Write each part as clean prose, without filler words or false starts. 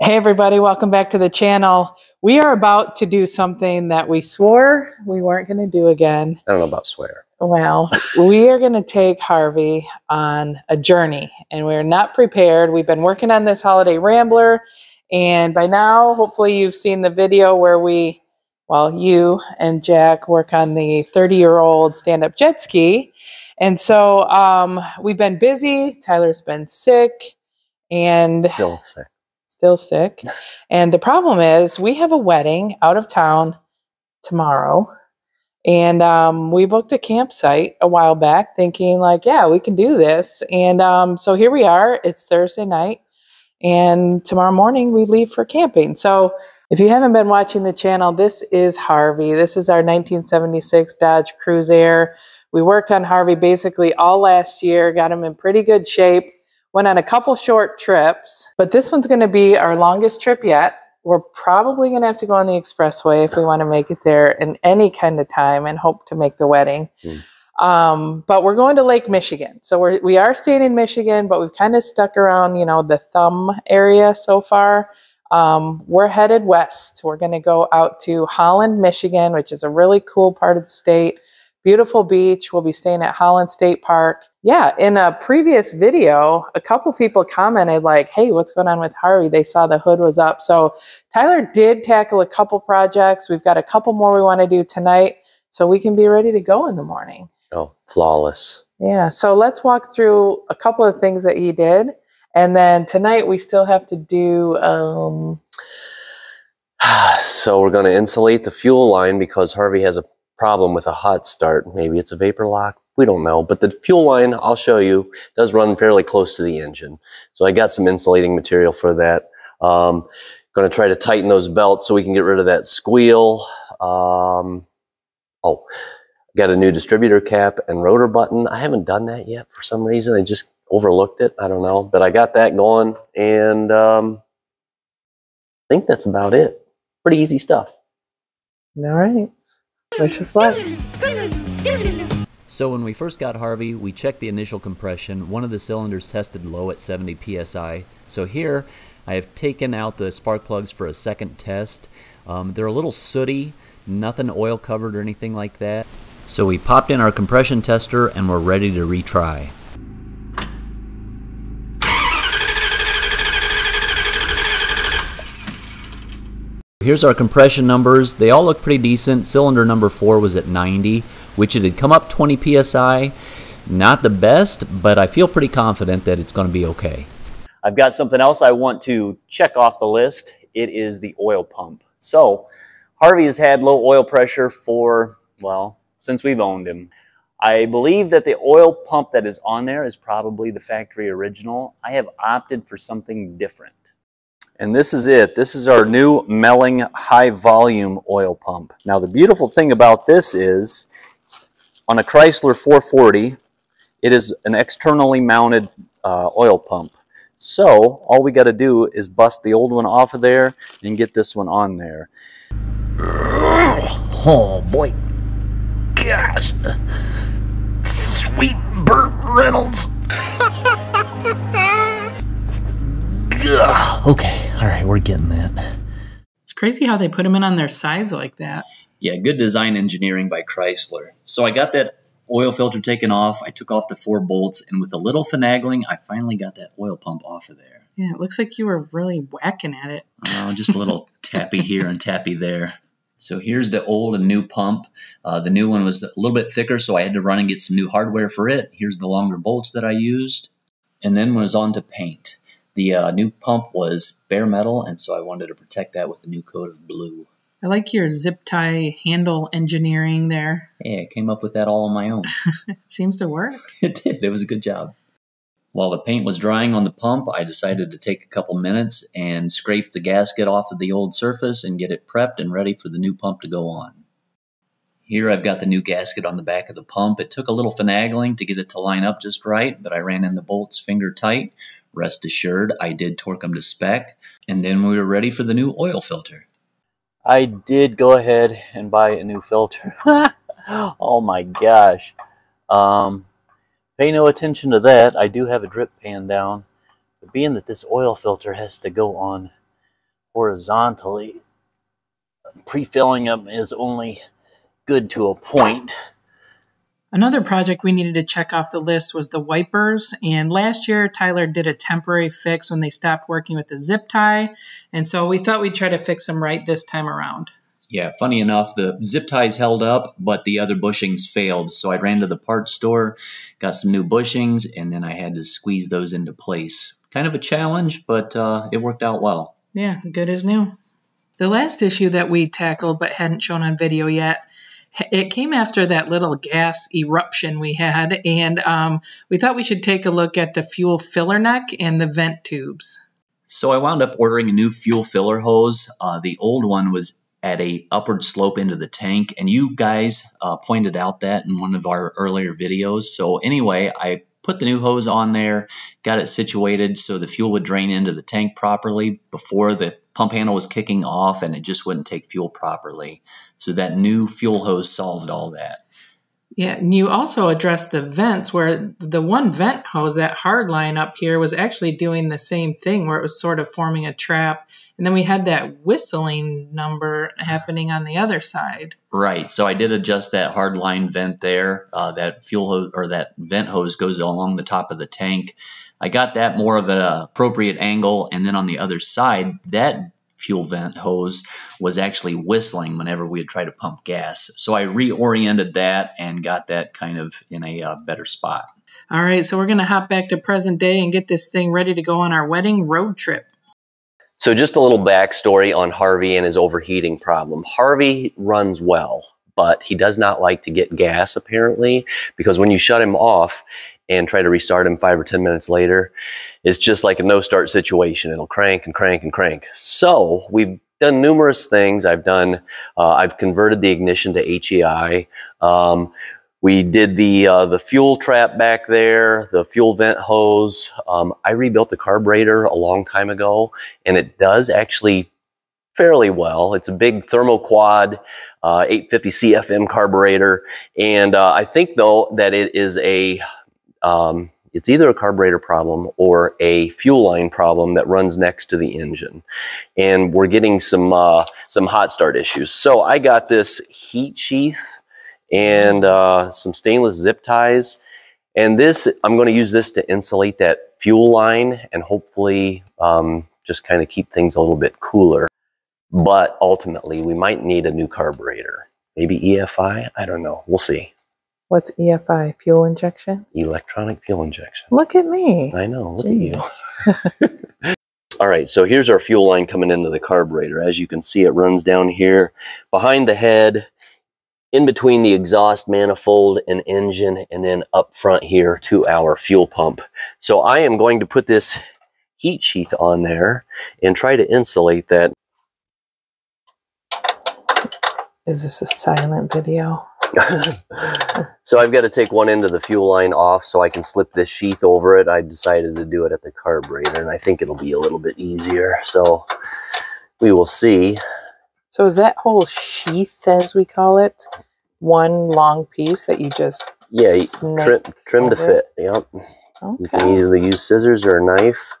Hey everybody, welcome back to the channel. We are about to do something that we swore we weren't going to do again. I don't know about swear. Well, we are going to take Harvey on a journey and we're not prepared. We've been working on this Holiday Rambler and by now, hopefully you've seen the video where we, well, you and Jack work on the 30-year-old stand-up jet ski. And so we've been busy. Tyler's been sick and... Still sick. And the problem is we have a wedding out of town tomorrow. And we booked a campsite a while back thinking like, yeah, we can do this. And so here we are. It's Thursday night. And tomorrow morning we leave for camping. So if you haven't been watching the channel, this is Harvey. This is our 1976 Dodge Cruiser. We worked on Harvey basically all last year, got him in pretty good shape. Went on a couple short trips, but this one's going to be our longest trip yet. We're probably going to have to go on the expressway if we want to make it there in any kind of time and hope to make the wedding. But we're going to Lake Michigan. So we are staying in Michigan, but we've kind of stuck around, you know, the thumb area so far. We're headed west. We're going to go out to Holland, Michigan, which is a really cool part of the state. Beautiful beach. We'll be staying at Holland State Park. Yeah, in a previous video, a couple people commented like, hey, what's going on with Harvey? They saw the hood was up. So Tyler did tackle a couple projects. We've got a couple more we want to do tonight so we can be ready to go in the morning. Oh, flawless. Yeah, so let's walk through a couple of things that he did. And then tonight we still have to do... So we're going to insulate the fuel line because Harvey has a problem with a hot start. Maybe it's a vapor lock. We don't know. But the fuel line, I'll show you, does run fairly close to the engine. So I got some insulating material for that. Going to try to tighten those belts so we can get rid of that squeal. Oh, got a new distributor cap and rotor button. I haven't done that yet for some reason. I just overlooked it. I don't know. But I got that going. And I think that's about it. Pretty easy stuff. All right. So when we first got Harvey, we checked the initial compression. One of the cylinders tested low at 70 psi. So here I have taken out the spark plugs for a second test. They're a little sooty, nothing oil covered or anything like that. So we popped in our compression tester and we're ready to retry. Here's our compression numbers. They all look pretty decent. Cylinder number 4 was at 90, which it had come up 20 psi. Not the best, but I feel pretty confident that it's going to be okay. I've got something else I want to check off the list. It is the oil pump. So Harvey has had low oil pressure for, well, since we've owned him. I believe that the oil pump that is on there is probably the factory original. I have opted for something different. And this is it. This is our new Melling high volume oil pump. Now the beautiful thing about this is on a Chrysler 440, it is an externally mounted oil pump. So all we got to do is bust the old one off of there and get this one on there. Oh boy, gosh, sweet Burt Reynolds. Okay, all right, we're getting that. It's crazy how they put them in on their sides like that. Yeah, good design engineering by Chrysler. So I got that oil filter taken off. I took off the 4 bolts, and with a little finagling, I finally got that oil pump off of there. Yeah, it looks like you were really whacking at it. Oh, just a little tappy here and tappy there. So here's the old and new pump. The new one was a little bit thicker, so I had to run and get some new hardware for it. Here's the longer bolts that I used, and then was on to paint. The new pump was bare metal, and so I wanted to protect that with a new coat of blue. I like your zip tie handle engineering there. Yeah, I came up with that all on my own. It seems to work. It did. It was a good job. While the paint was drying on the pump, I decided to take a couple minutes and scrape the gasket off of the old surface and get it prepped and ready for the new pump to go on. Here I've got the new gasket on the back of the pump. It took a little finagling to get it to line up just right, but I ran in the bolts finger tight. Rest assured, I did torque them to spec, and then we were ready for the new oil filter. I did go ahead and buy a new filter. Oh my gosh. Pay no attention to that. I do have a drip pan down, but being that this oil filter has to go on horizontally. Pre-filling them is only good to a point. Another project we needed to check off the list was the wipers, and last year Tyler did a temporary fix when they stopped working with the zip tie, and so we thought we'd try to fix them right this time around. Yeah, funny enough, the zip ties held up, but the other bushings failed, so I ran to the parts store, got some new bushings, and then I had to squeeze those into place. Kind of a challenge, but it worked out well. Yeah, good as new. The last issue that we tackled but hadn't shown on video yet, it came after that little gas eruption we had, and we thought we should take a look at the fuel filler neck and the vent tubes. So I wound up ordering a new fuel filler hose. The old one was at an upward slope into the tank, and you guys pointed out that in one of our earlier videos. So anyway, I put the new hose on there, got it situated so the fuel would drain into the tank properly before the pump handle was kicking off, and it just wouldn't take fuel properly. So that new fuel hose solved all that. Yeah, and you also addressed the vents, where the one vent hose, that hard line up here, was actually doing the same thing, where it was sort of forming a trap. And then we had that whistling number happening on the other side. Right. So I did adjust that hard line vent there. That fuel hose, or that vent hose, goes along the top of the tank. I got that more of an appropriate angle. And then on the other side, that fuel vent hose was actually whistling whenever we would try to pump gas. So I reoriented that and got that kind of in a better spot. All right. So we're going to hop back to present day and get this thing ready to go on our wedding road trip. So just a little backstory on Harvey and his overheating problem. Harvey runs well, but he does not like to get gas, apparently, because when you shut him off and try to restart him 5 or 10 minutes later, it's just like a no-start situation. It'll crank and crank and crank. So we've done numerous things. I've converted the ignition to HEI. We did the fuel trap back there, the fuel vent hose. I rebuilt the carburetor a long time ago, and it does actually fairly well. It's a big Thermoquad 850 CFM carburetor, and I think though that it is a it's either a carburetor problem or a fuel line problem that runs next to the engine, and we're getting some hot start issues. So I got this heat sheath and some stainless zip ties, and this, I'm going to use this to insulate that fuel line and hopefully just kind of keep things a little bit cooler. But ultimately we might need a new carburetor, maybe EFI. I don't know, we'll see. What's EFI? Fuel injection? Electronic fuel injection. Look at me. I know, look at you. All right, so here's our fuel line coming into the carburetor. As you can see, it runs down here behind the head, in between the exhaust manifold and engine, and then up front here to our fuel pump. So I am going to put this heat sheath on there and try to insulate that. Is this a silent video? So I've got to take one end of the fuel line off so I can slip this sheath over it. I decided to do it at the carburetor, and I think it'll be a little bit easier. So we will see. So is that whole sheath, as we call it, one long piece that you just trim to fit? Yep. Okay. You can either use scissors or a knife.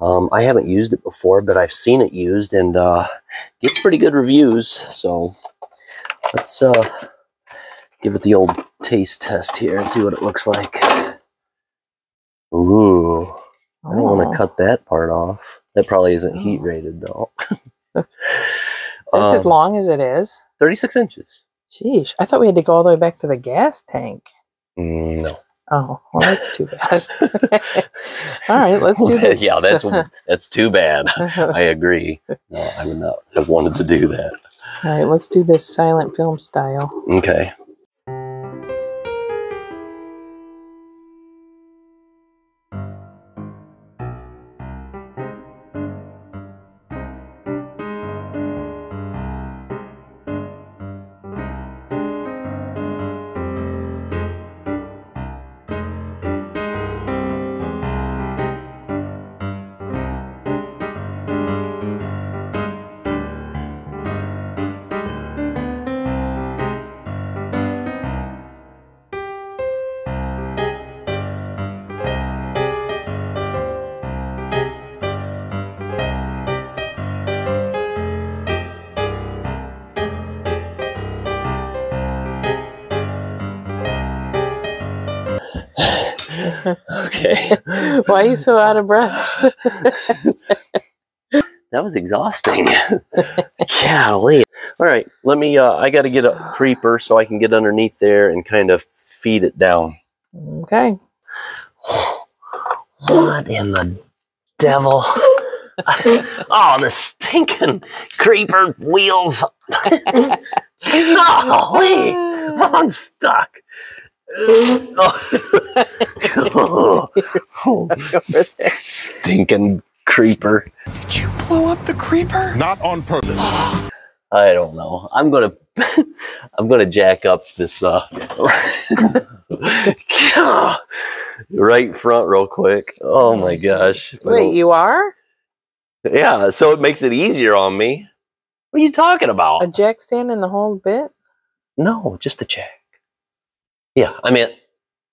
I haven't used it before, but I've seen it used, and gets pretty good reviews. So let's give it the old taste test here and see what it looks like. Ooh. Oh. I don't want to cut that part off. That probably isn't heat rated, though. That's as long as it is. 36 inches. Jeez, I thought we had to go all the way back to the gas tank. No. Oh, well, that's too bad. All right, let's do this. Yeah, that's too bad. I agree. No, I would not have wanted to do that. All right, let's do this silent film style. Okay. Okay. Why are you so out of breath? That was exhausting. Golly. All right, let me, I got to get a creeper so I can get underneath there and kind of feed it down. Okay. What in the devil? Oh, the stinking creeper wheels. Golly, I'm stuck. Oh, stinking creeper. Did you blow up the creeper? Not on purpose. I don't know. I'm gonna jack up this right front real quick. Oh my gosh. Wait, you are? Yeah, so it makes it easier on me. What are you talking about? A jack stand in the whole bit? No, just a jack. Yeah, I mean,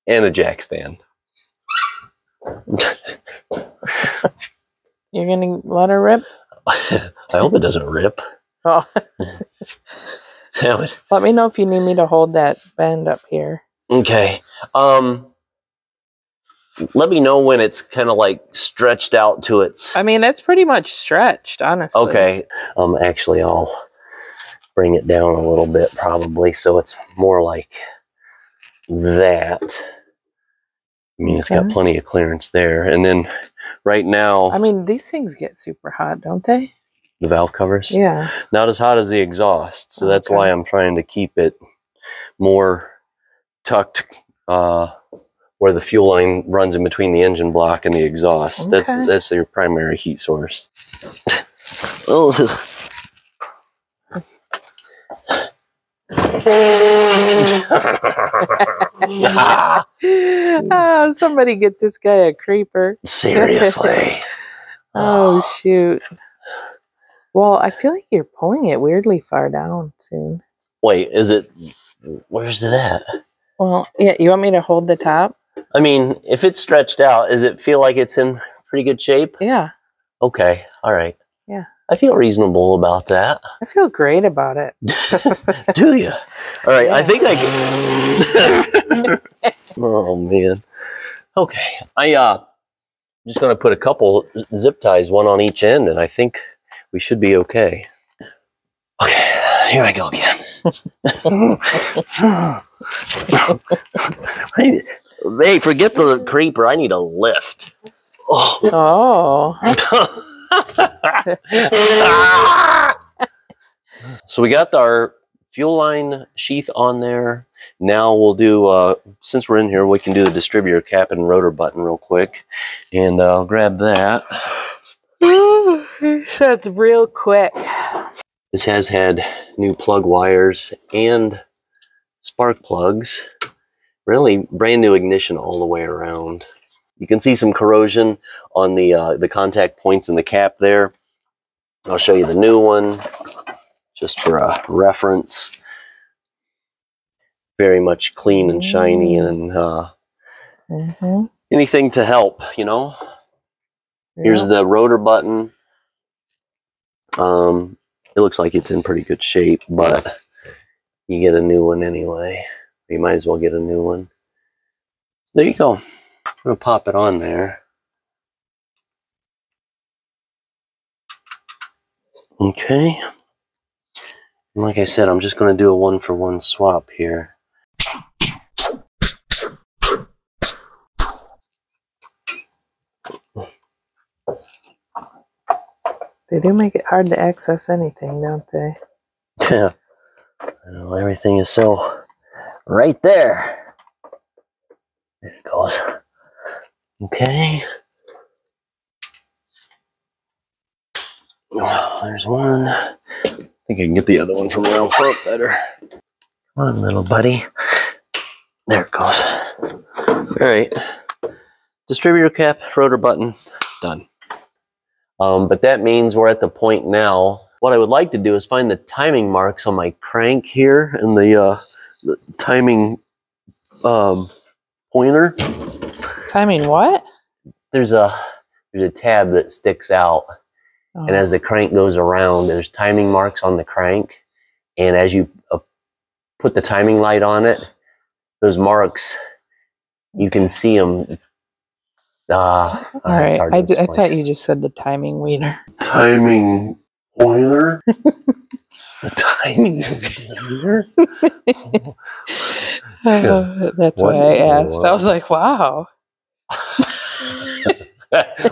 and a jack stand. You're gonna let her rip? I hope it doesn't rip. Oh. Damn it. Let me know if you need me to hold that bend up here. Okay. Let me know when it's kind of like stretched out to its... I mean, that's pretty much stretched, honestly. Okay. Actually, I'll bring it down a little bit probably so it's more like that. I mean, it's got plenty of clearance there. And then right now... I mean, these things get super hot, don't they? The valve covers? Yeah. Not as hot as the exhaust. So that's why I'm trying to keep it more tucked where the fuel line runs in between the engine block and the exhaust. That's your primary heat source. Oh. Oh, somebody get this guy a creeper. Seriously. Oh, shoot. Well, I feel like you're pulling it weirdly far down soon. Wait, is it... Where's it at? Well, yeah, you want me to hold the top? I mean, if it's stretched out, does it feel like it's in pretty good shape? Yeah. Okay. All right. Yeah. I feel reasonable about that. I feel great about it. Do you? All right. Yeah. I think I can. Oh, man. Okay. I'm just going to put a couple zip ties, one on each end, and I think we should be okay. Okay. Here I go again. Hey, forget the creeper. I need a lift. Oh. Oh. So we got our fuel line sheath on there. Now we'll do, since we're in here, we can do the distributor cap and rotor button real quick. And I'll grab that. That's real quick. This has had new plug wires and spark plugs. Really brand new ignition all the way around. You can see some corrosion on the contact points in the cap there. I'll show you the new one just for a reference. Very much clean and shiny and anything to help, you know. Yeah. Here's the rotor button. It looks like it's in pretty good shape, but you get a new one anyway. You might as well get a new one. There you go. I'm going to pop it on there. Okay. And like I said, I'm just going to do a one-for-one swap here. They do make it hard to access anything, don't they? Yeah. Well, everything is so right there. There it goes. Okay. Oh, there's one. I think I can get the other one from around front better. Come on, little buddy. There it goes. All right. Distributor cap, rotor button, done. But that means we're at the point now. What I would like to do is find the timing marks on my crank here and the timing pointer. Timing what? There's a tab that sticks out, and as the crank goes around, there's timing marks on the crank, and as you put the timing light on it, those marks You can see them. All right. I thought you just said the timing wiener. Timing wiener? The timing wiener? Oh, that's why I asked. I was like, wow.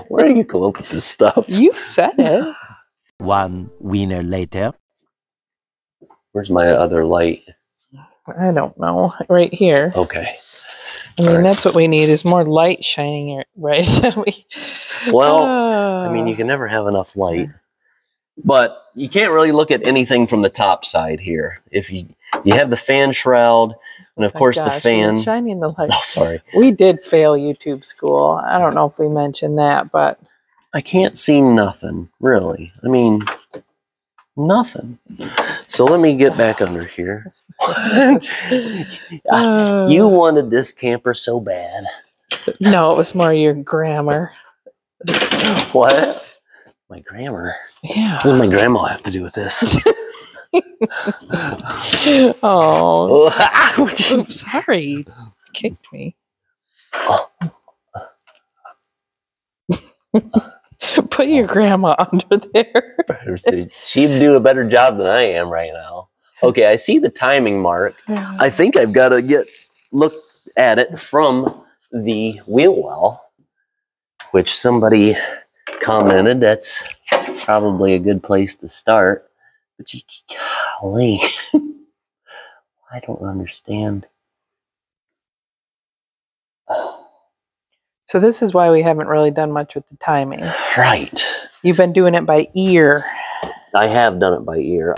Where do you come up with this stuff? You said it. One wiener later. Where's my other light? I don't know. Right here. Okay. I mean, that's what we need is more light shining, right? I mean, you can never have enough light. But you can't really look at anything from the top side here. If you have the fan shroud, and of course the fan. Shining the light. Oh, sorry. We did fail YouTube school. I don't know if we mentioned that, but. I can't see nothing, really. I mean, nothing. So let me get back under here. You wanted this camper so bad. No, it was more your grammar. What? My grammar? Yeah. What does my grandma have to do with this? Oh. I'm sorry. You kicked me. Put your grandma under there. She'd do a better job than I am right now. Okay, I see the timing mark. I think I've got to look at it from the wheel well, which somebody commented. That's probably a good place to start. But golly, I don't understand. So this is why we haven't really done much with the timing. Right. You've been doing it by ear. I have done it by ear.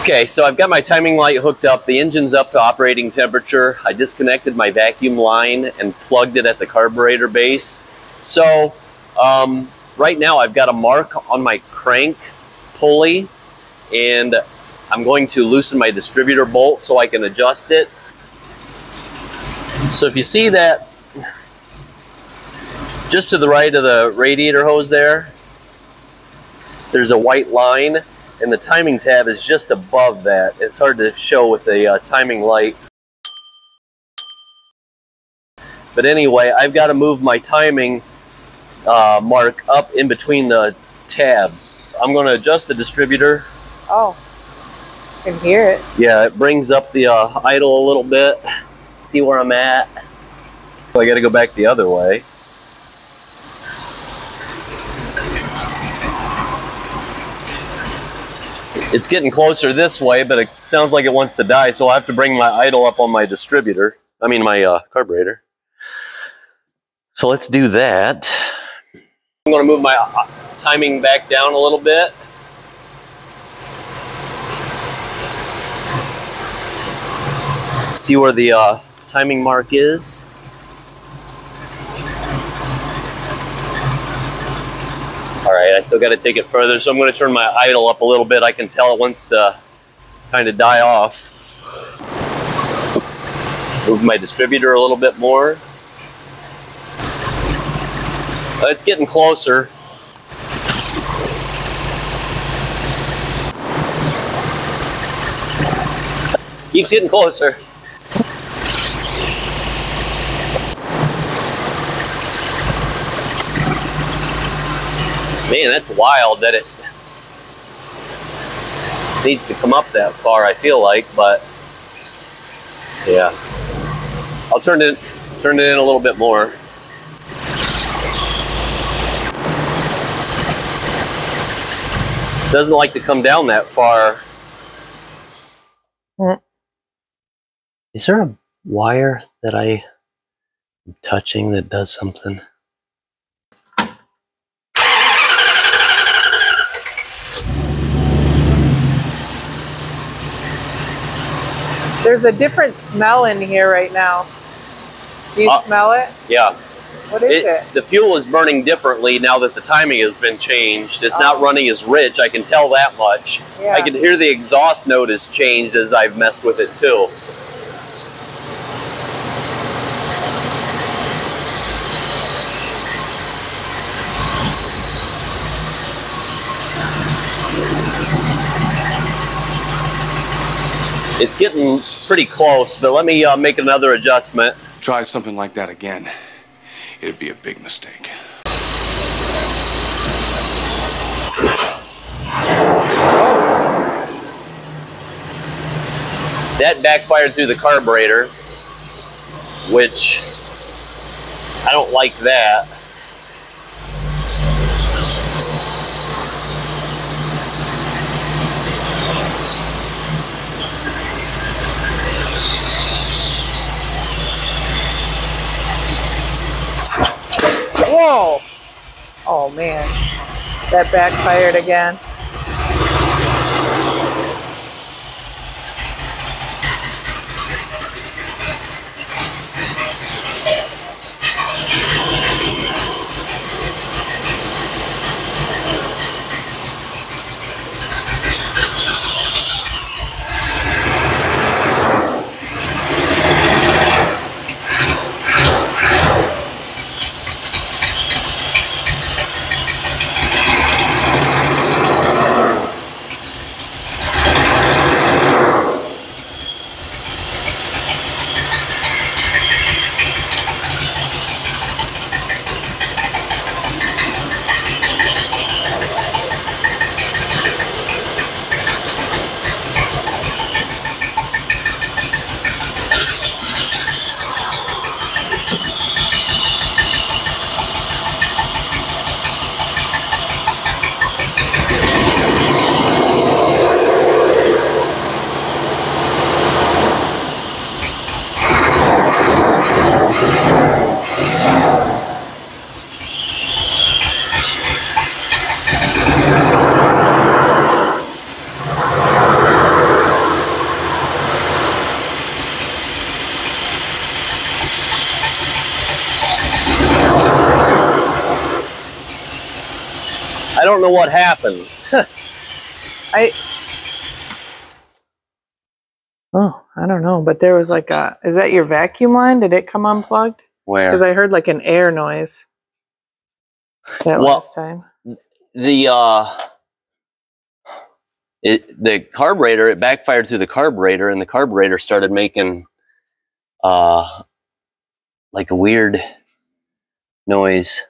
Okay, so I've got my timing light hooked up. The engine's up to operating temperature. I disconnected my vacuum line and plugged it at the carburetor base. So right now I've got a mark on my crank pulley, and I'm going to loosen my distributor bolt so I can adjust it. So if you see that, just to the right of the radiator hose there, there's a white line. And the timing tab is just above that. It's hard to show with the timing light. But anyway, I've got to move my timing mark up in between the tabs. I'm going to adjust the distributor. Oh, I can hear it. Yeah, it brings up the idle a little bit. See where I'm at. So I got to go back the other way. It's getting closer this way, but it sounds like it wants to die, so I'll have to bring my idle up on my distributor. I mean, my carburetor. So let's do that. I'm going to move my timing back down a little bit. See where the timing mark is. All right, I still got to take it further, so I'm going to turn my idle up a little bit. I can tell it wants to kind of die off. Move my distributor a little bit more. It's getting closer. Keeps getting closer. Man, that's wild that it needs to come up that far, I feel like, but yeah. I'll turn it in a little bit more. It doesn't like to come down that far. Is there a wire that I'm touching that does something? There's a different smell in here right now. Do you smell it? Yeah. What is it? The fuel is burning differently now that the timing has been changed. It's not running as rich. I can tell that much. Yeah. I can hear the exhaust note has changed as I've messed with it too. It's getting pretty close, but let me make another adjustment. try something like that again, it'd be a big mistake. That backfired through the carburetor, which I don't like that. Whoa! Oh man, that backfired again. I don't know what happened. I don't know, but there was like a, is that your vacuum line? Did it come unplugged? Where? Because I heard like an air noise that last time. The carburetor, it backfired through the carburetor, and the carburetor started making like a weird noise.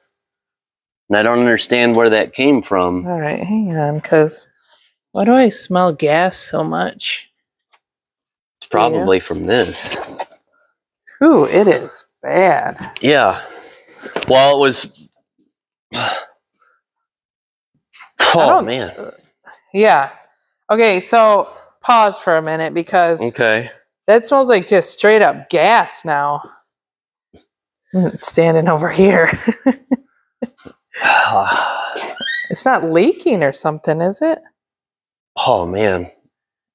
And I don't understand where that came from. All right, hang on, because why do I smell gas so much? It's probably from this. Ooh, it is bad. Yeah. Well, it was... Oh, man. Yeah. Okay, so pause for a minute, because that smells like just straight up gas now. It's standing over here. It's not leaking or something, is it? Oh man,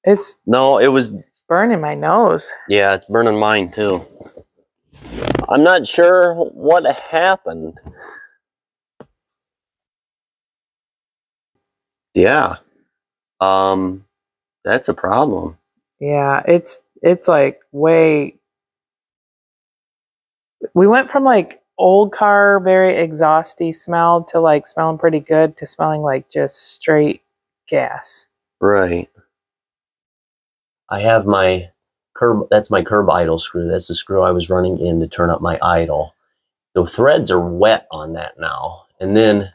it's no, it was burning my nose. Yeah, it's burning mine too. I'm not sure what happened. Yeah, that's a problem. Yeah, it's like way. We went from like old car, very exhausty smell, to like smelling pretty good, to smelling like just straight gas. Right. I have my curb, that's my curb idle screw. That's the screw I was running in to turn up my idle. The threads are wet on that now. And then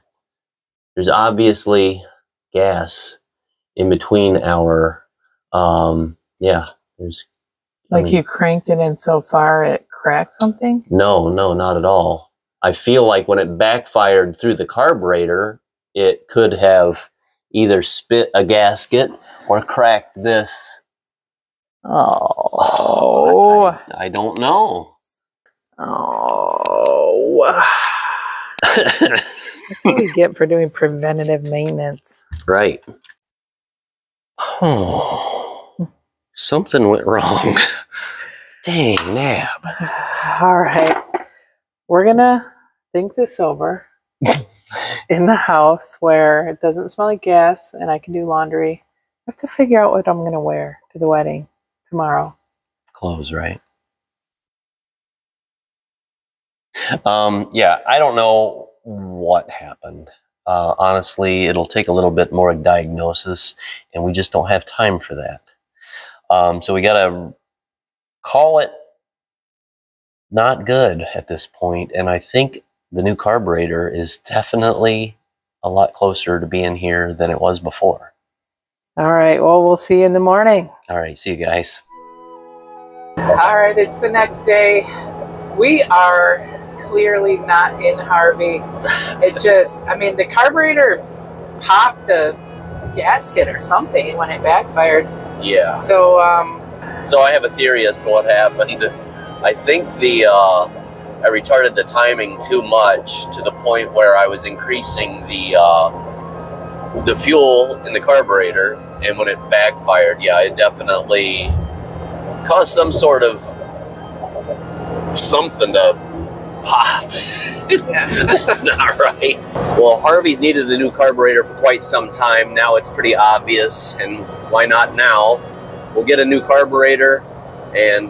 there's obviously gas in between our, yeah, there's. Like you cranked it in so far it cracked something? No, no, not at all. I feel like when it backfired through the carburetor, it could have either spit a gasket or cracked this. Oh. I don't know. Oh. That's what we get for doing preventative maintenance. Right. Oh. Something went wrong. Dang, nab. All right. We're going to think this over in the house where it doesn't smell like gas and I can do laundry. I have to figure out what I'm going to wear to the wedding tomorrow. Clothes, right? Yeah, I don't know what happened. Honestly, it'll take a little bit more diagnosis, and we just don't have time for that. So we got to call it not good at this point, and I think the new carburetor is definitely a lot closer to being here than it was before. All right, well, we'll see you in the morning. All right, see you guys. All right, it's the next day. We are clearly not in Harvey. It just, I mean, the carburetor popped a gasket or something when it backfired. Yeah. So, so I have a theory as to what happened. I think the, I retarded the timing too much to the point where I was increasing the fuel in the carburetor, and when it backfired, yeah, it definitely caused some sort of something to pop. That's not right. Well, Harvey's needed the new carburetor for quite some time. Now it's pretty obvious, and why not now? We'll get a new carburetor and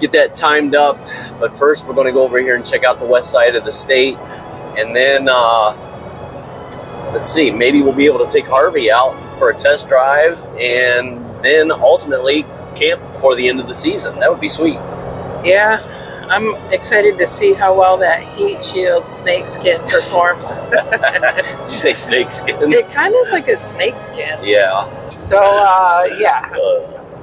get that timed up. But first we're going to go over here and check out the west side of the state, and then let's see, maybe we'll be able to take Harvey out for a test drive and then ultimately camp before the end of the season. That would be sweet. Yeah, I'm excited to see how well that heat shield snakeskin performs. Did you say snakeskin? It kind of is like a snakeskin. Yeah. So yeah,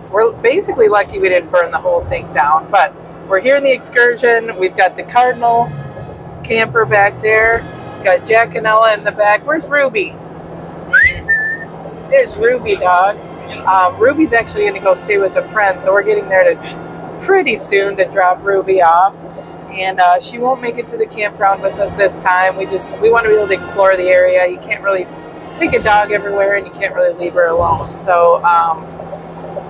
we're basically lucky we didn't burn the whole thing down, but we're here in the excursion. We've got the Cardinal camper back there. We've got Jack and Ella in the back. Where's Ruby? There's Ruby, dog. Ruby's actually going to go stay with a friend, so we're getting there to pretty soon to drop Ruby off. And she won't make it to the campground with us this time. We want to be able to explore the area. You can't really take a dog everywhere, and you can't really leave her alone. So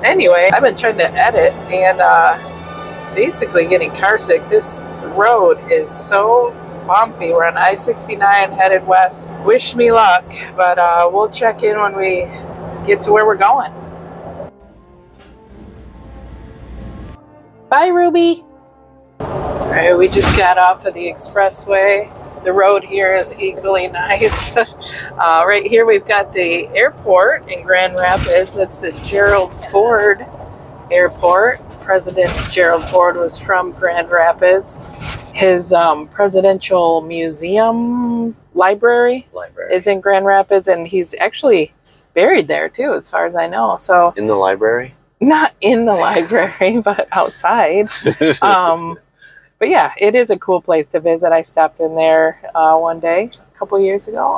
anyway, I've been trying to edit and basically getting car sick. This road is so bumpy. We're on I-69 headed west. Wish me luck, but we'll check in when we get to where we're going. Bye, Ruby. All right, we just got off of the expressway. The road here is equally nice. Right here we've got the airport in Grand Rapids. It's the Gerald Ford Airport. President Gerald Ford was from Grand Rapids. His presidential museum library is in Grand Rapids, and he's actually buried there too, as far as I know. So in the library? Not in the library, but outside. But yeah, it is a cool place to visit. I stopped in there one day a couple years ago,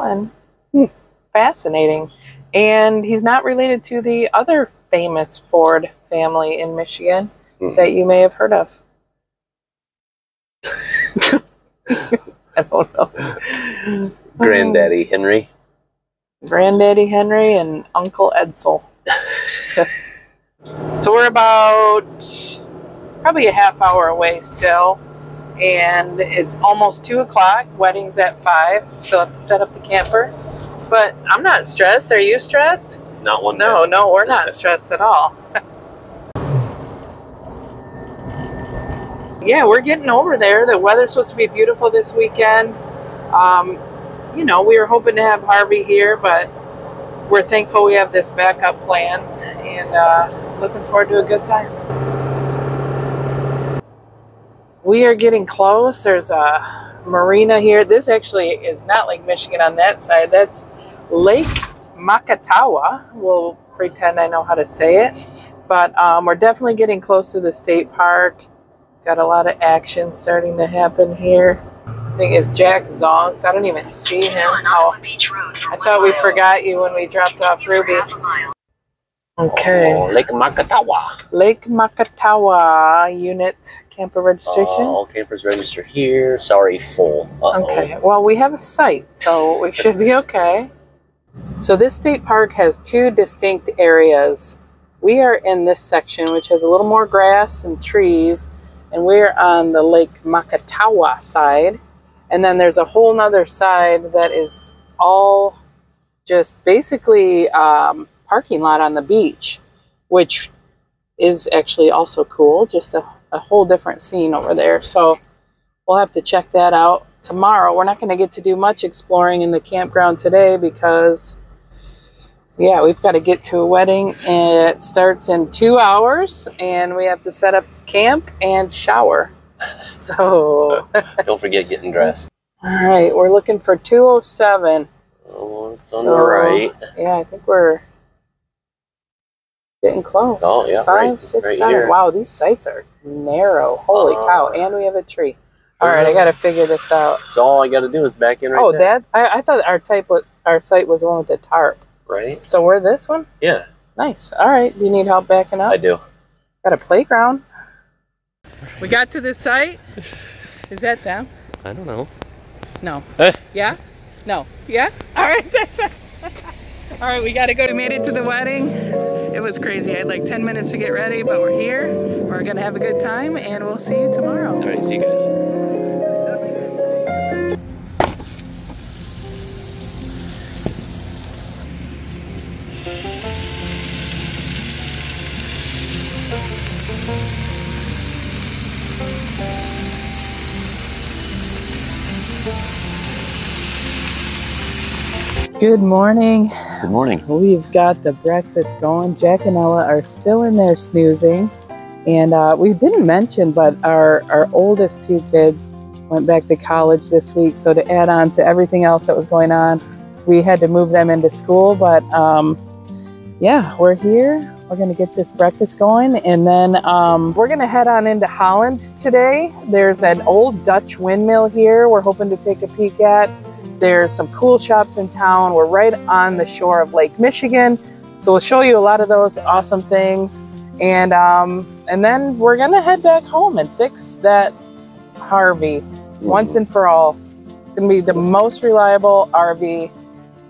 and fascinating. And he's not related to the other famous Ford family in Michigan that you may have heard of. I don't know. Granddaddy Henry. Granddaddy Henry and Uncle Edsel. So we're about probably a half hour away still, and it's almost 2 o'clock. Wedding's at 5. Still have to set up the camper, but I'm not stressed. Are you stressed? Not one. No, day. No, we're not stressed at all. Yeah, we're getting over there. The weather's supposed to be beautiful this weekend. You know, we were hoping to have Harvey here, but we're thankful we have this backup plan, and looking forward to a good time. We are getting close. There's a marina here. This actually is not Lake Michigan on that side. That's Lake Makatawa. We'll pretend I know how to say it. But we're definitely getting close to the state park. Got a lot of action starting to happen here. I think it's Jack zonked. I don't even see him. Oh, I thought we forgot you when we dropped off Ruby. Okay. Oh, Lake Makatawa. Lake Makatawa unit camper registration. All campers register here. Sorry, full. Okay. Well, we have a site, so we should be okay. So this state park has two distinct areas. We are in this section, which has a little more grass and trees, and we're on the Lake Makatawa side. And then there's a whole nother side that is all just basically parking lot on the beach, which is actually also cool. Just a whole different scene over there. So we'll have to check that out tomorrow. We're not going to get to do much exploring in the campground today because, yeah, we've got to get to a wedding, and it starts in 2 hours, and we have to set up camp and shower. So don't forget getting dressed. All right, we're looking for 207. Oh, it's on the right. Yeah, I think we're getting close. Oh, yeah. 5, 6, 7. Here. Wow, these sites are narrow. Holy cow. And we have a tree. All right, I got to figure this out. So all I got to do is back in right there. Oh, that? I thought our site was the one with the tarp. Right. So we're this one? Yeah. Nice. All right. Do you need help backing up? I do. Got a playground. We got to this site. Is that them? I don't know. No. Yeah? No. Yeah? All right. All right, we got to go. We made it to the wedding. It was crazy. I had like 10 minutes to get ready, but we're here. We're going to have a good time, and we'll see you tomorrow. All right, see you guys. Good morning. Good morning. We've got the breakfast going. Jack and Ella are still in there snoozing. And we didn't mention, but our oldest two kids went back to college this week. So to add on to everything else that was going on, we had to move them into school. But yeah, we're here. We're going to get this breakfast going. And then we're going to head on into Holland today. There's an old Dutch windmill here we're hoping to take a peek at. There's some cool shops in town. We're right on the shore of Lake Michigan. So we'll show you a lot of those awesome things. And then we're gonna head back home and fix that Harvey once and for all. It's gonna be the most reliable RV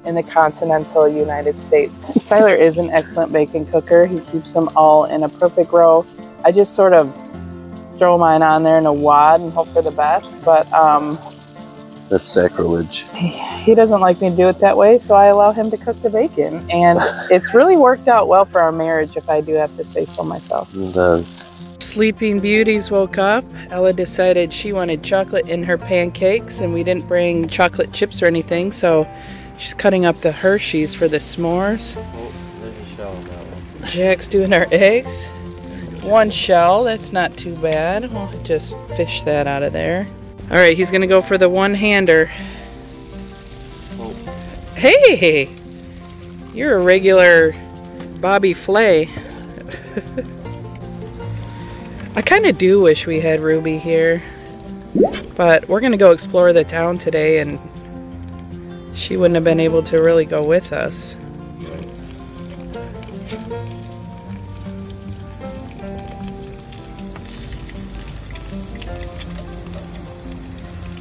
in the continental United States. Tyler is an excellent bacon cooker. He keeps them all in a perfect row. I just sort of throw mine on there in a wad and hope for the best, but that's sacrilege. He doesn't like me to do it that way, so I allow him to cook the bacon. And it's really worked out well for our marriage, if I do have to say so myself. It does. Sleeping Beauties woke up. Ella decided she wanted chocolate in her pancakes, and we didn't bring chocolate chips or anything, so she's cutting up the Hershey's for the s'mores. Oh, there's a shell on that one. Jack's doing our eggs. One shell, that's not too bad. We'll just fish that out of there. All right, he's gonna go for the one-hander. Oh. Hey, you're a regular Bobby Flay. I kind of do wish we had Ruby here, but we're gonna go explore the town today, and she wouldn't have been able to really go with us.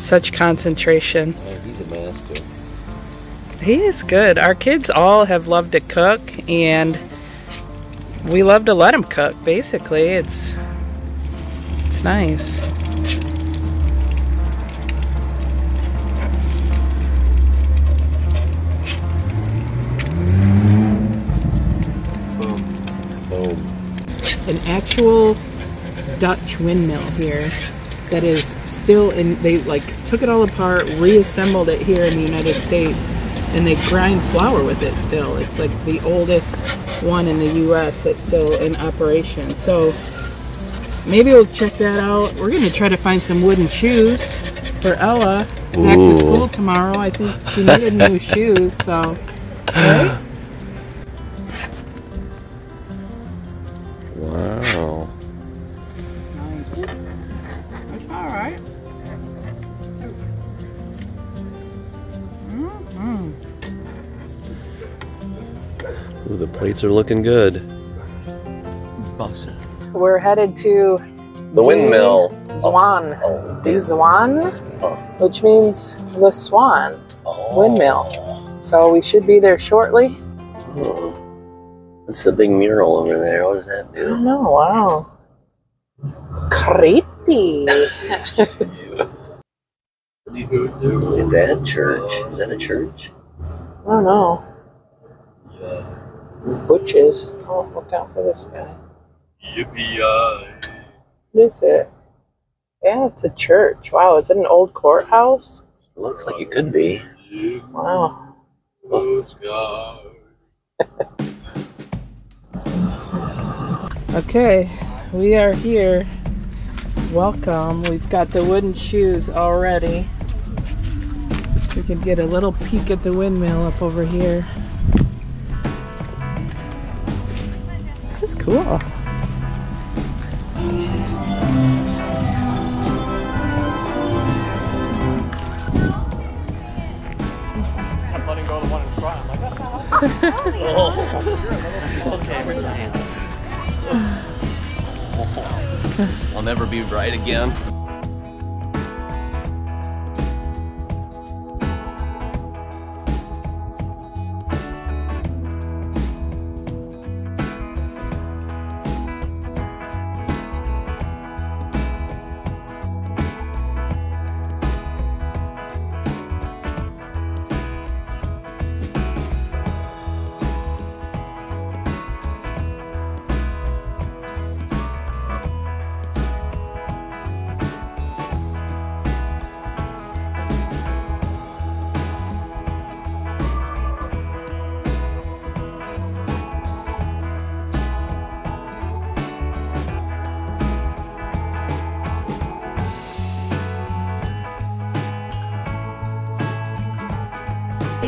Such concentration. Yeah, he's a master. He is good. Our kids all have loved to cook, and we love to let them cook. Basically, it's nice. Boom. Boom. An actual Dutch windmill here that is still in, they like took it all apart, reassembled it here in the United States, and they grind flour with it still. It's like the oldest one in the U.S. that's still in operation. So maybe we'll check that out. We're going to try to find some wooden shoes for Ella. Ooh. Back to school tomorrow. I think she needed new shoes, so. Right? Wow. Nice. It's all right. Ooh, the plates are looking good. Bossa. We're headed to the windmill. Zwan. Oh. De Zwan, which means the swan windmill. So we should be there shortly. Oh. That's the big mural over there. What does that do? I don't know. Wow. Creepy. Is that a church? Is that a church? I don't know. Butches. Oh, look out for this guy. EFI. What is it? Yeah, it's a church. Wow, is it an old courthouse? It looks like it could be. Wow. Okay, we are here Welcome. We've got the wooden shoes already. We can get a little peek at the windmill up over here. This is cool. Oh, I'll never be right again.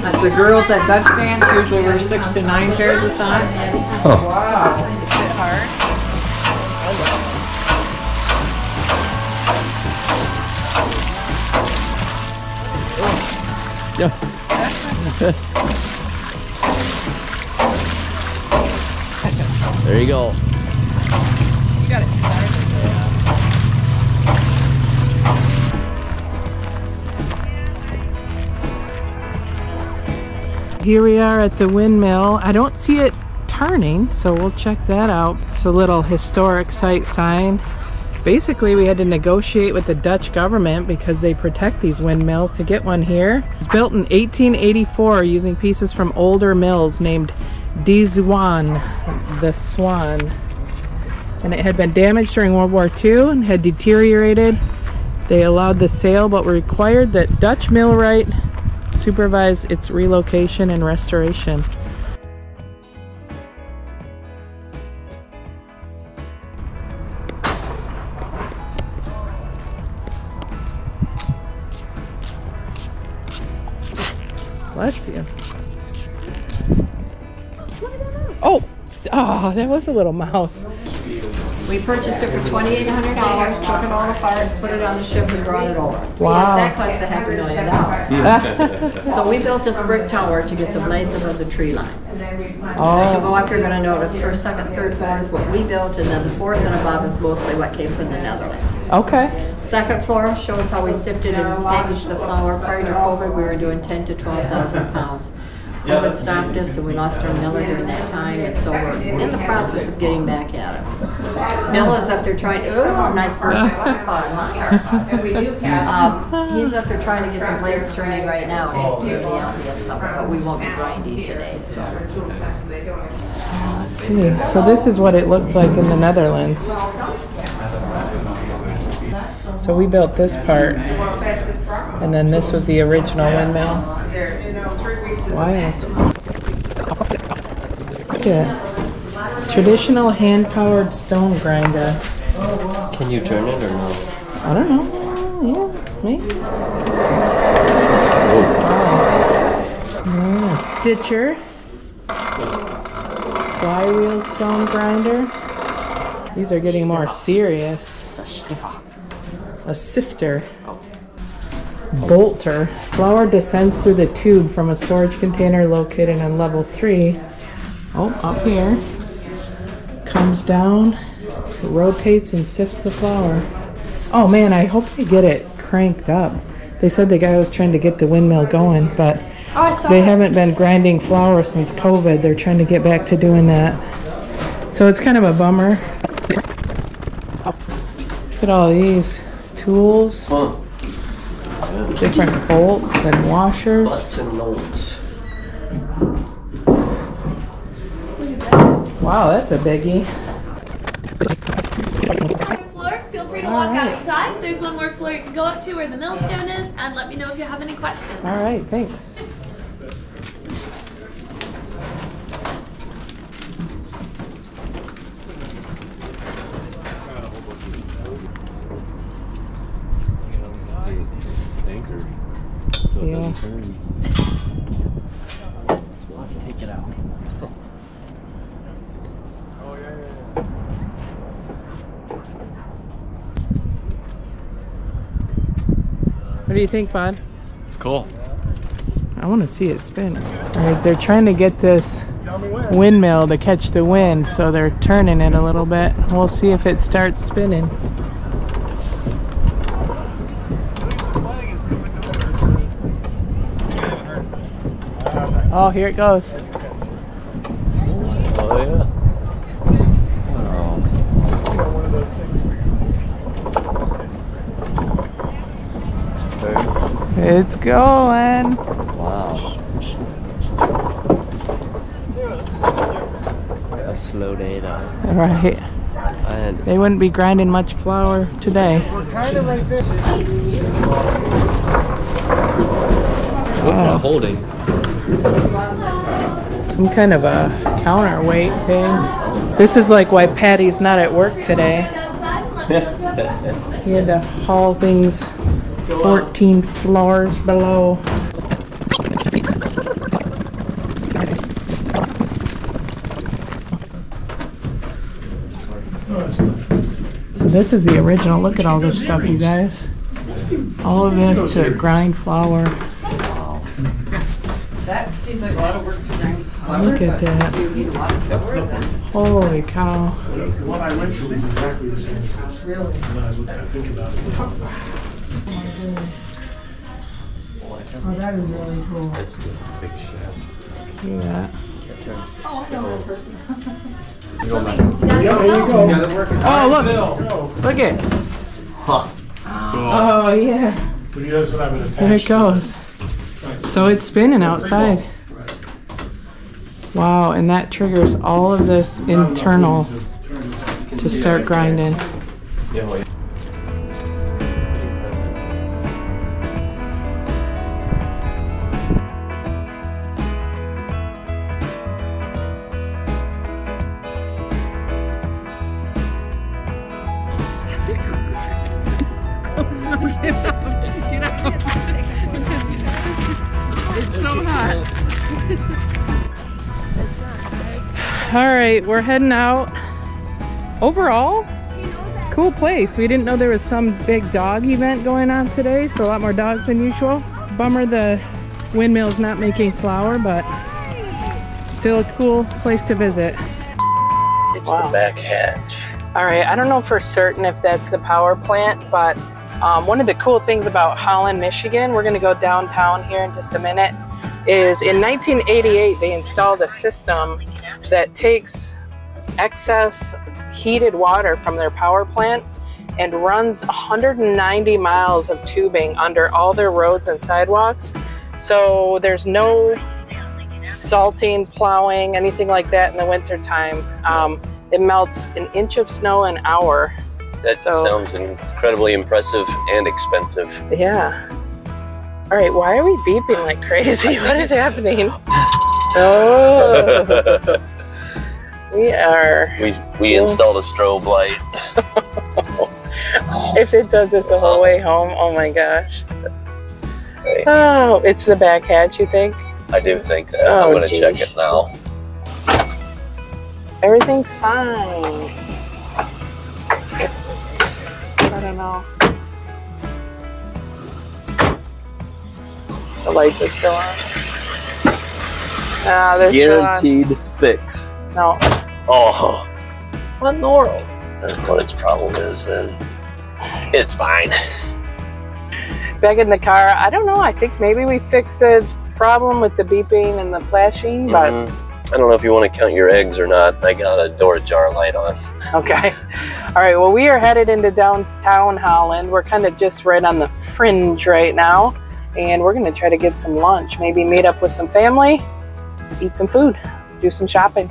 At the girls at Dutch dance, usually wear 6 to 9 pairs of socks. Oh. Wow. Is it hard? Oh. Yeah. There you go. You got it started. Yeah. Here we are at the windmill. I don't see it turning, so we'll check that out. It's a little historic site sign. Basically, we had to negotiate with the Dutch government because they protect these windmills to get one here. It was built in 1884 using pieces from older mills named De Zwan, the Swan. And it had been damaged during World War II and had deteriorated. They allowed the sale but were required that Dutch millwright supervise its relocation and restoration. Bless you. Oh, that was a little mouse. We purchased it for $2,800, took it all apart, put it on the ship, and brought it over. Wow. Because that cost $500,000. Yeah. So we built this brick tower to get the blades above the tree line. Oh. So as you go up, you're going to notice first, second, third floor is what we built, and then the fourth and above is mostly what came from the Netherlands. Okay. Second floor shows how we sifted and packaged the flour. Prior to COVID, we were doing 10 to 12,000 pounds. COVID stopped us, and we lost our miller during that time, and so we're in the process of getting back at it. Milla's up there trying to, oh, nice person. He's up there trying to get the blades turning right now. But we won't be grinding today. So. Let's see. So this is what it looked like in the Netherlands. So we built this part, and then this was the original windmill. Wild. Look at it. Traditional hand-powered stone grinder. Can you turn it or no? I don't know. Yeah, maybe. Wow. Stitcher. Flywheel stone grinder. These are getting more serious. A sifter. Bolter. Flour descends through the tube from a storage container located on level 3. Oh, up here. Comes down, it rotates and sifts the flour. Oh man, I hope they get it cranked up. They said the guy was trying to get the windmill going, but they haven't been grinding flour since COVID. They're trying to get back to doing that. So it's kind of a bummer. Look at all these tools. Huh. Different bolts and washers. Butts and bolts. Wow, that's a biggie. Floor. Feel free to walk outside. There's one more floor you can go up to where the millstone is, and let me know if you have any questions. All right, thanks. turn. So it doesn't turn. Let's take it out. Oh, yeah, yeah, yeah. What do you think, bud? It's cool. I want to see it spin. All right, they're trying to get this windmill to catch the wind, so they're turning it a little bit. We'll see if it starts spinning. Oh, here it goes. Oh, yeah. Oh. It's going. Wow. A slow day, though. Right. They wouldn't be grinding much flour today. We're kind of like this. What's that holding? Some kind of a counterweight thing. This is like why Patty's not at work today. He had to haul things 14 floors below. So this is the original. Look at all this stuff, you guys. All of this to grind flour. That seems like a lot of work to grind flour. Look at that. You need a lot of flour then. Holy cow. The one I went through was exactly the same as this. Really? And I was kind of thinking about it. Oh, that is really cool. That's the big shaft. Look at that. Oh, I know that person. Yeah, here you go. Yeah, they're working. Oh, look. Look it. Huh. Oh, yeah. But he doesn't have an attachment. There it goes. So it's spinning outside. Wow, and that triggers all of this internal to start grinding. Alright, we're heading out. Overall, cool place. We didn't know there was some big dog event going on today, so a lot more dogs than usual. Bummer the windmill's not making flour, but still a cool place to visit. It's the back hatch. Alright, I don't know for certain if that's the power plant, but one of the cool things about Holland, Michigan, we're going to go downtown here in just a minute, is in 1988 they installed a system that takes excess heated water from their power plant and runs 190 miles of tubing under all their roads and sidewalks. So there's no salting, plowing, anything like that in the wintertime. It melts an inch of snow an hour. That sounds incredibly impressive and expensive. Yeah. All right, why are we beeping like crazy? What is happening? Oh, we are. We installed a strobe light. If it does this the whole way home, oh my gosh. Oh, it's the back hatch, you think? I do think that. Oh, I'm gonna check it now. Everything's fine. I don't know. The lights are still on. They're guaranteed still on. Fix. No. Oh. What in the world? That's what its problem is then. It's fine. Back in the car, I don't know. I think maybe we fixed the problem with the beeping and the flashing, but I don't know if you want to count your eggs or not. I got a door jar light on. Okay. All right. Well, we are headed into downtown Holland. We're kind of just right on the fringe right now. And we're gonna try to get some lunch, maybe meet up with some family, eat some food, do some shopping.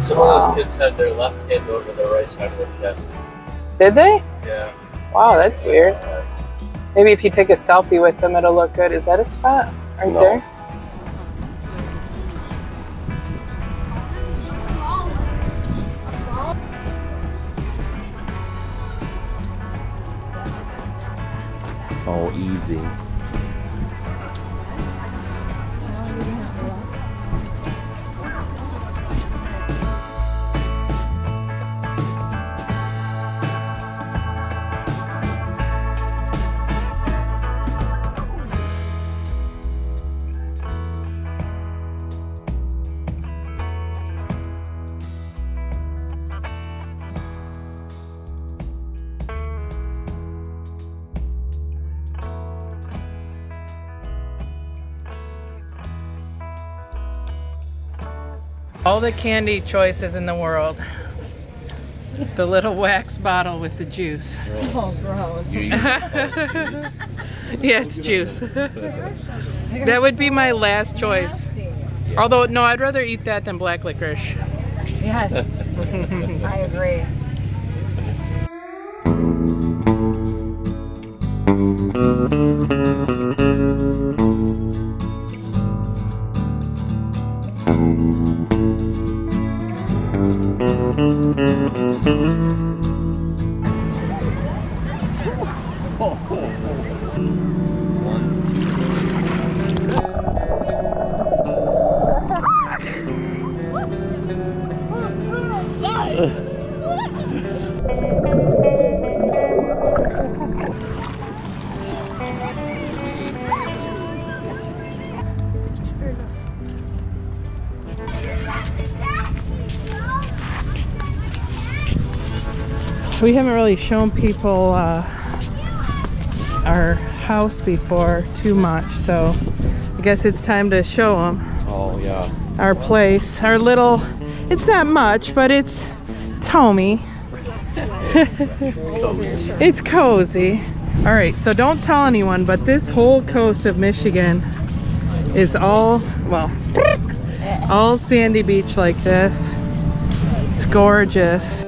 Some of those kids had their left hand over their right side of their chest. Did they? Yeah. Wow, that's weird. Maybe if you take a selfie with them, it'll look good. Is that a spot right there? Oh, easy. All the candy choices in the world. The little wax bottle with the juice. Gross. Oh, gross. Yeah, it's juice. That would be my last choice. Although, no, I'd rather eat that than black licorice. Yes, I agree. We haven't really shown people our house before too much, so I guess it's time to show them. Oh yeah. Our place, our little. It's not much, but it's homey. It's cozy. It's cozy. All right, so don't tell anyone, but this whole coast of Michigan is all, well, all sandy beach like this. It's gorgeous.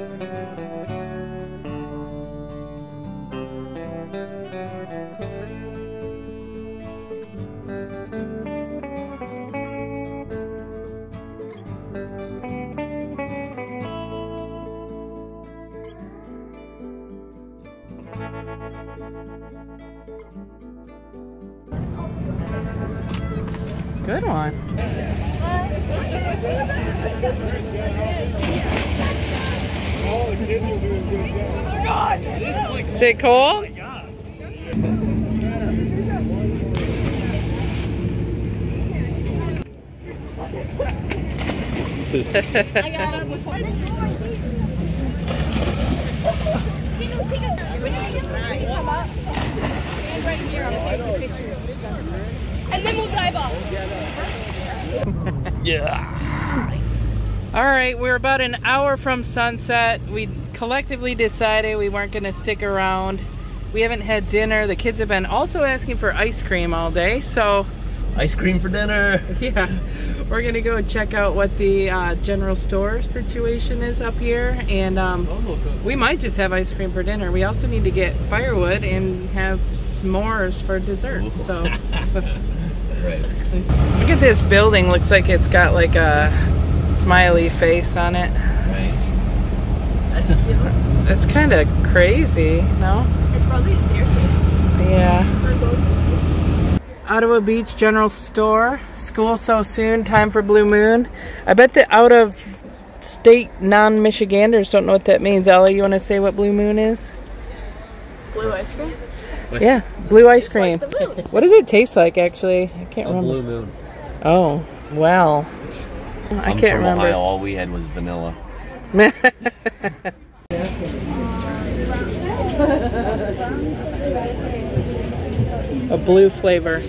Good one. Is it cold? I got up before. Come up. And right here, I'm taking a picture of this. And then we'll dive off. Yeah. All right, we're about an hour from sunset. We collectively decided we weren't gonna stick around. We haven't had dinner. The kids have been also asking for ice cream all day, so. Ice cream for dinner. Yeah, we're gonna go check out what the general store situation is up here. And we might just have ice cream for dinner. We also need to get firewood and have s'mores for dessert, ooh. So. Right. Look at this building, looks like it's got like a smiley face on it. Right. That's cute. That's kind of crazy, no? It's probably a staircase. Yeah. Ottawa Beach General Store. School so soon, time for Blue Moon. I bet the out of state non-Michiganders don't know what that means. Ellie, you want to say what Blue Moon is? Blue ice cream? Yeah, blue ice cream. Like what does it taste like, actually? I can't remember. Blue Moon. Oh, well. I can't remember. Ohio, all we had was vanilla. A blue flavor.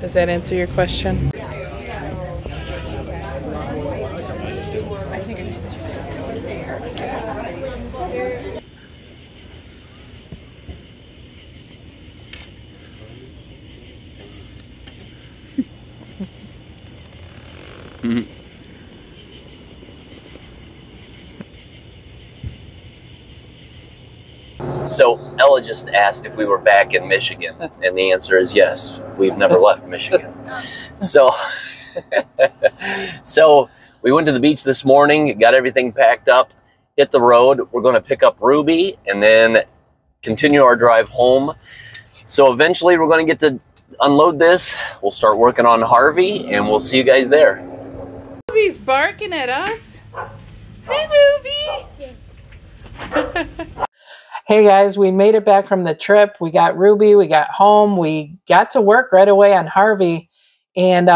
Does that answer your question? I think it's just there. Mm-hmm. So Ella just asked if we were back in Michigan, and the answer is yes. We've never left Michigan. So we went to the beach this morning, got everything packed up, hit the road. We're going to pick up Ruby and then continue our drive home. So eventually we're going to get to unload this. We'll start working on Harvey and we'll see you guys there. Booby's barking at us. Hey, Ruby. Yes. Hey guys, we made it back from the trip. We got Ruby, we got home, we got to work right away on Harvey. And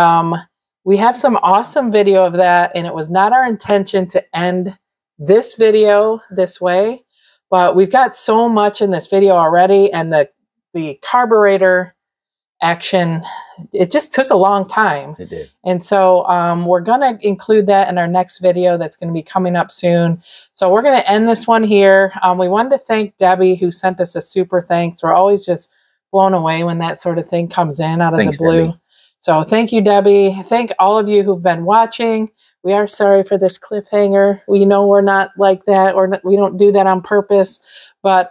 we have some awesome video of that. And it was not our intention to end this video this way, but we've got so much in this video already. And the carburetor action, it just took a long time. It did. And so we're going to include that in our next video that's going to be coming up soon. So we're going to end this one here. We wanted to thank Debbie, who sent us a super thanks. We're always just blown away when that sort of thing comes in out of the blue. Debbie. So thank you, Debbie. Thank all of you who've been watching. We are sorry for this cliffhanger. We know we're not like that, or we don't do that on purpose, but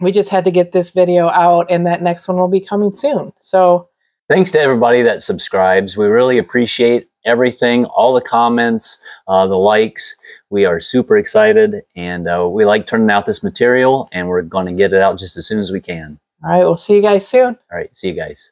we just had to get this video out, and that next one will be coming soon. So thanks to everybody that subscribes. We really appreciate everything, all the comments, the likes. We are super excited, and we like turning out this material, and we're going to get it out just as soon as we can. All right. We'll see you guys soon. All right. See you guys.